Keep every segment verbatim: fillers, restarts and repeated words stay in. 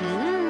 어?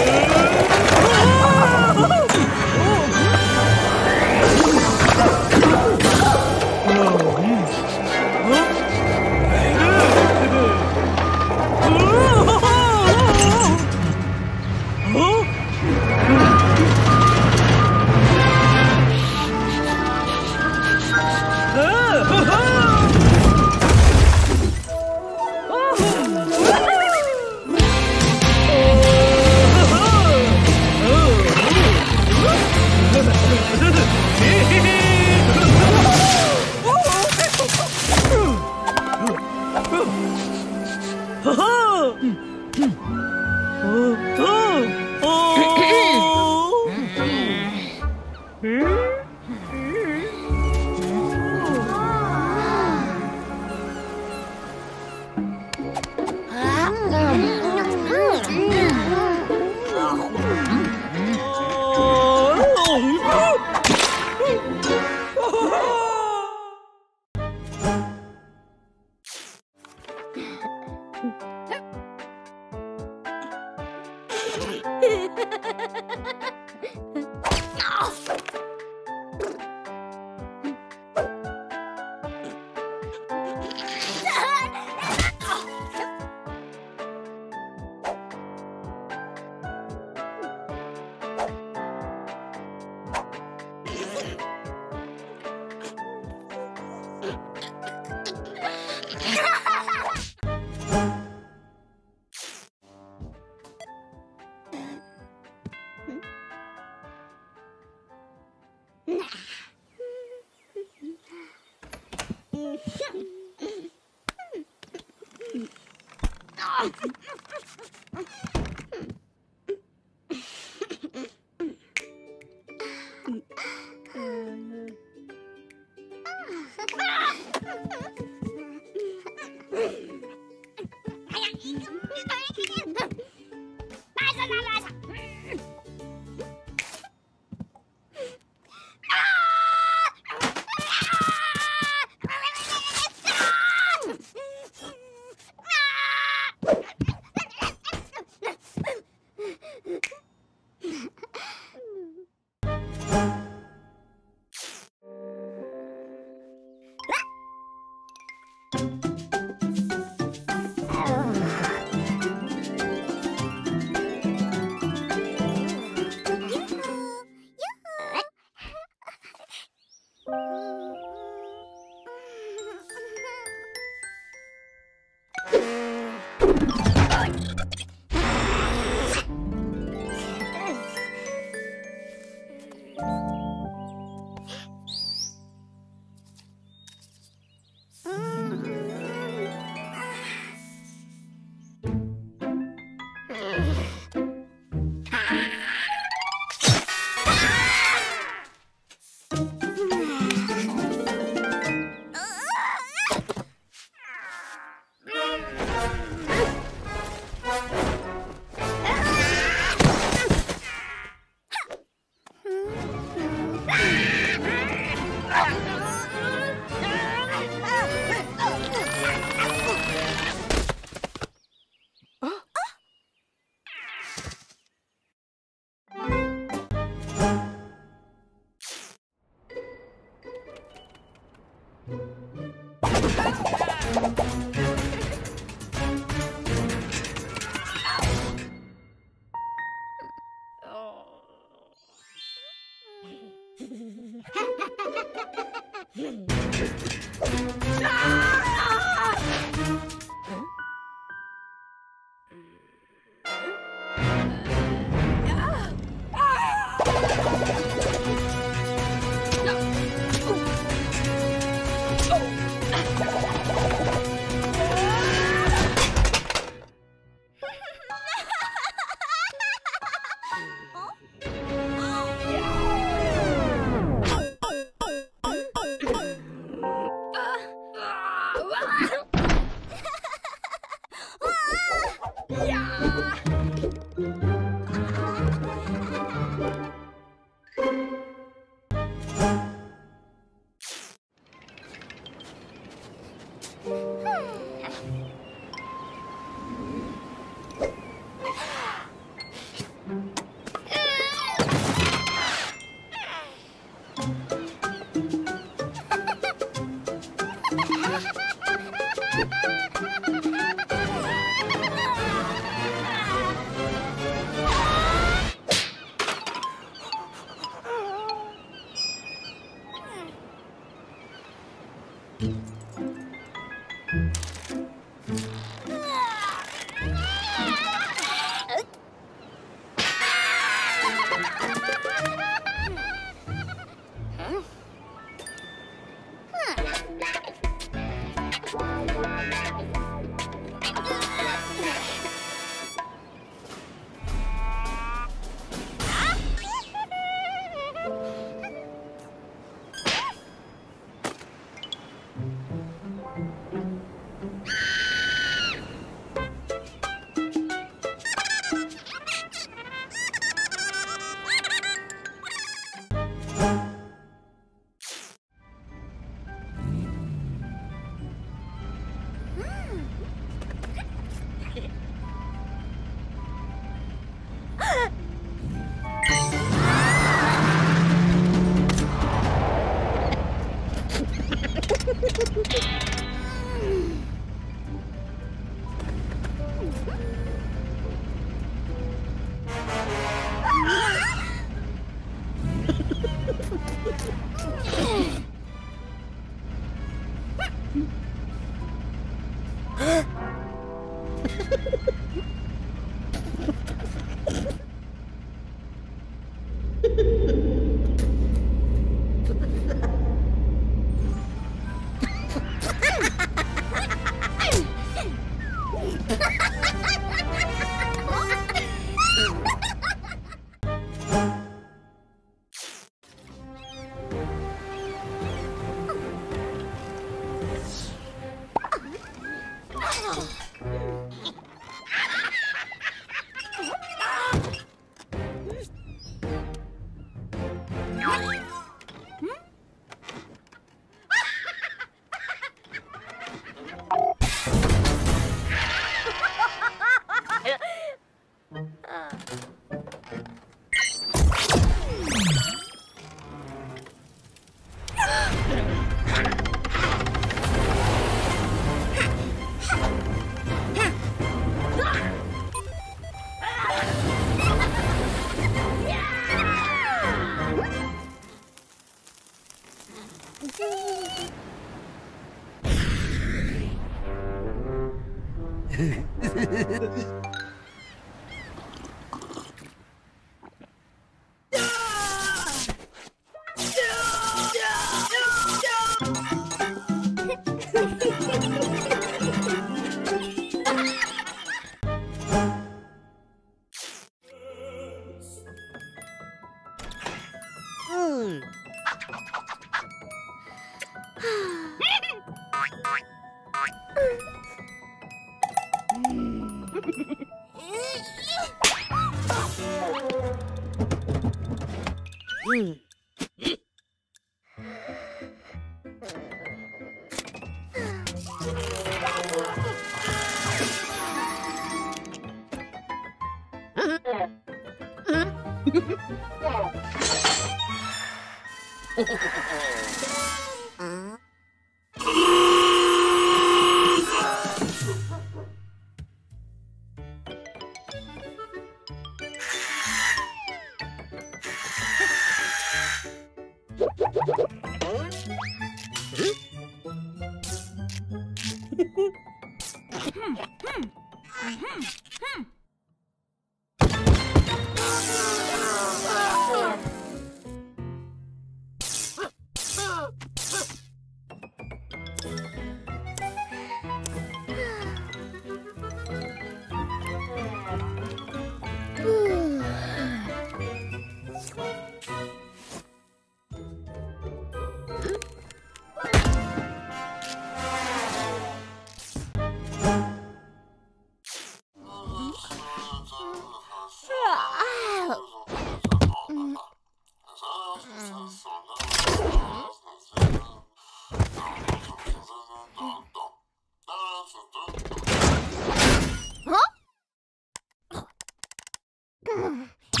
Ha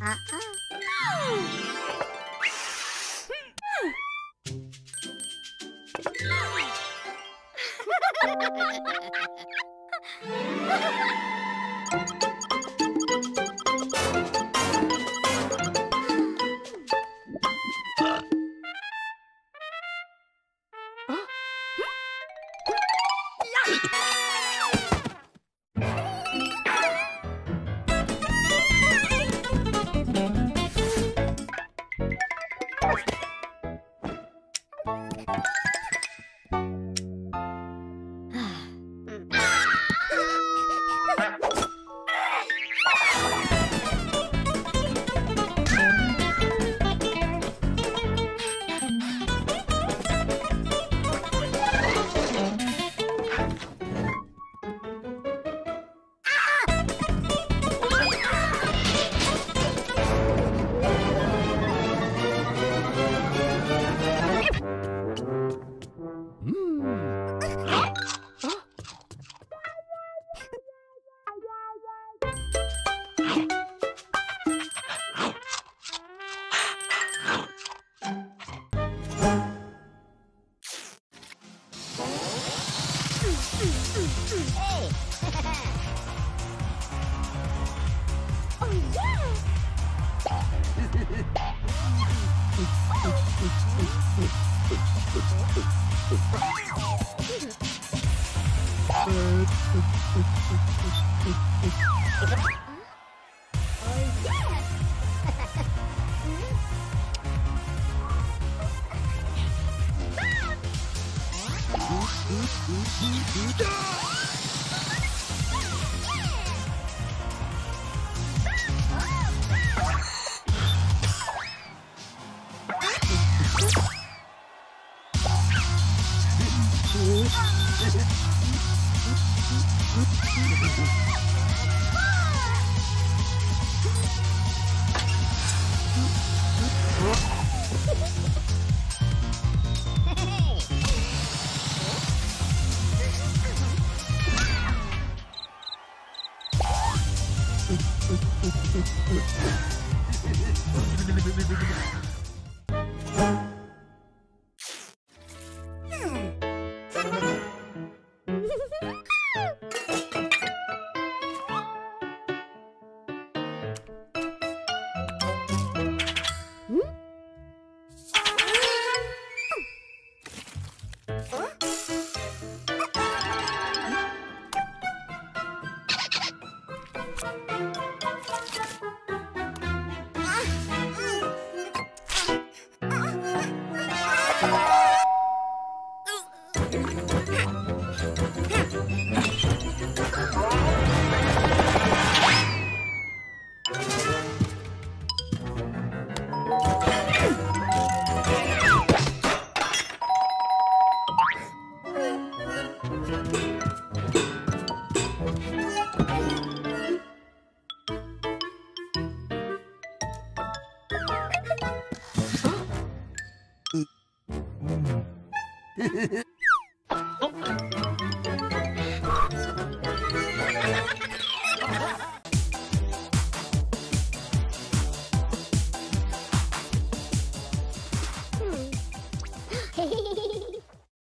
ha ha! Hehehe